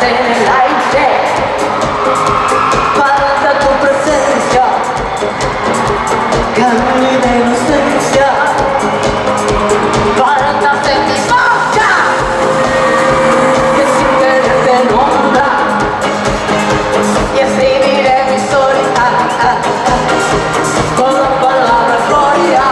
something like that. Falta tu presencia, carne de inocencia. Falta de mi boca, que sin querer te nombra. Y así viviré mi soledad, con las palabras gloria.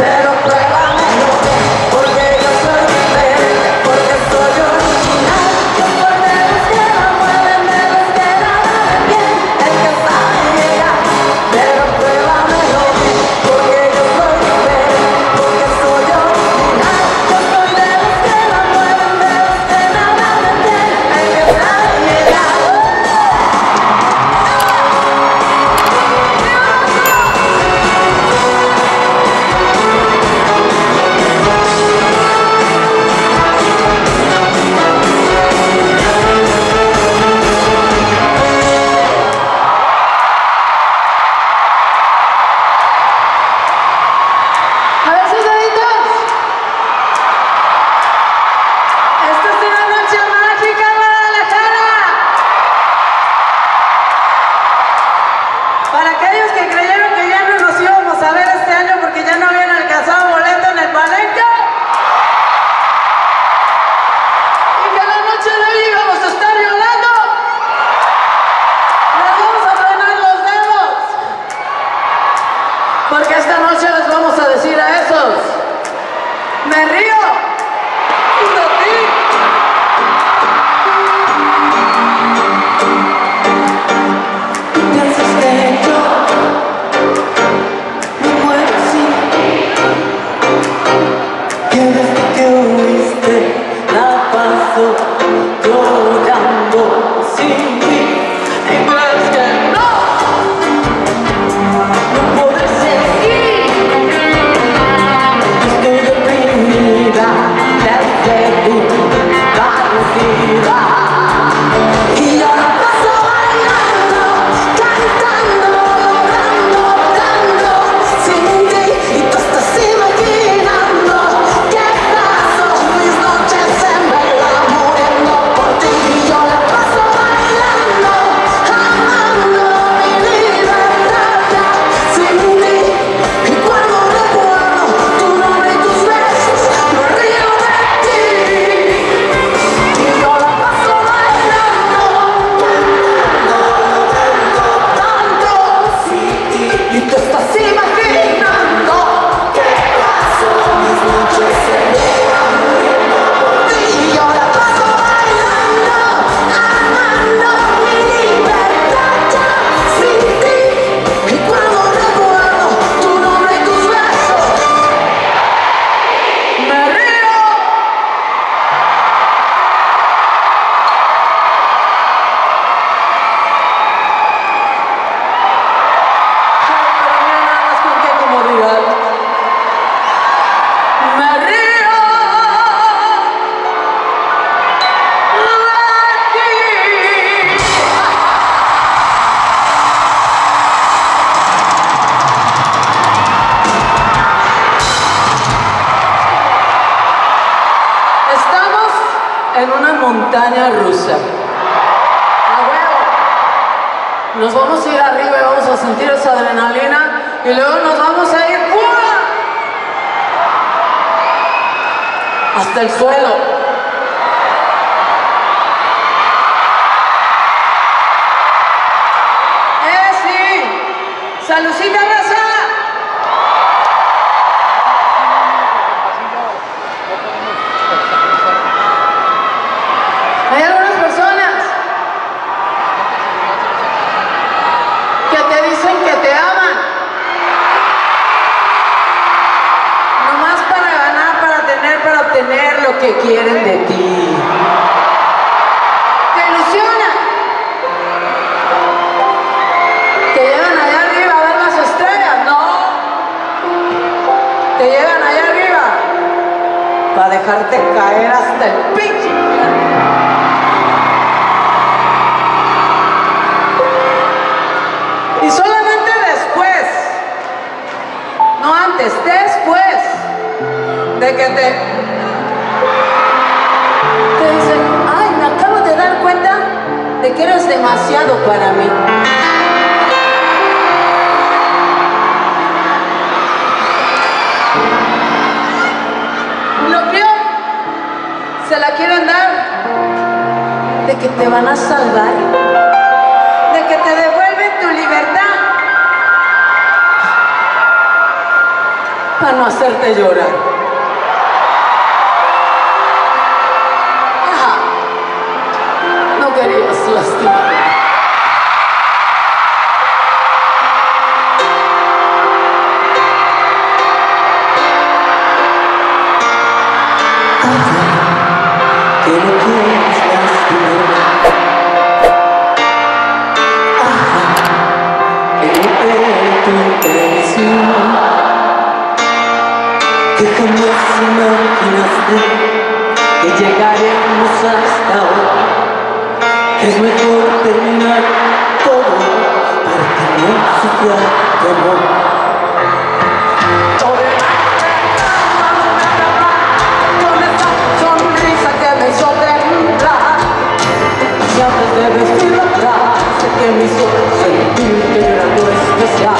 Pero pruébamelo, porque yo soy mujer, porque soy original. montaña rusa. ¡A huevo! Nos vamos a ir arriba y vamos a sentir esa adrenalina y luego nos vamos a ir ¡uah! Hasta el suelo. ¡Salucita, raza! Hay algunas personas que te dicen que te aman, nomás para ganar, para obtener lo que quieren de ti. Te ilusiona. Te llevan allá. Te llegan allá arriba para dejarte caer hasta el pinche. Y solamente después, no antes, después de que te dicen, ay, me acabo de dar cuenta de que eres demasiado para mí. Se la quieren dar de que te van a salvar, de que te devuelven tu libertad para no hacerte llorar. Ajá. No querías lastimar. Que jamás imaginaste que llegaremos hasta ahora. Es mejor terminar todo para que no sufra temor. Con esta sonrisa que me hizo temblar, y antes de vestirlo atrás, sé que me hizo sentir que era algo especial.